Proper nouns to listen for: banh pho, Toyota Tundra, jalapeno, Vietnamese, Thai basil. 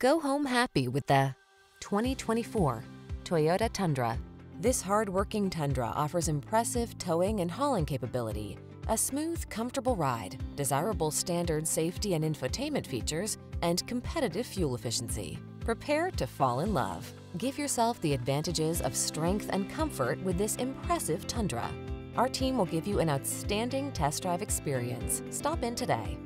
Go home happy with the 2024 Toyota Tundra. This hard-working Tundra offers impressive towing and hauling capability, a smooth, comfortable ride, desirable standard safety and infotainment features, and competitive fuel efficiency. Prepare to fall in love. Give yourself the advantages of strength and comfort with this impressive Tundra. Our team will give you an outstanding test drive experience. Stop in today.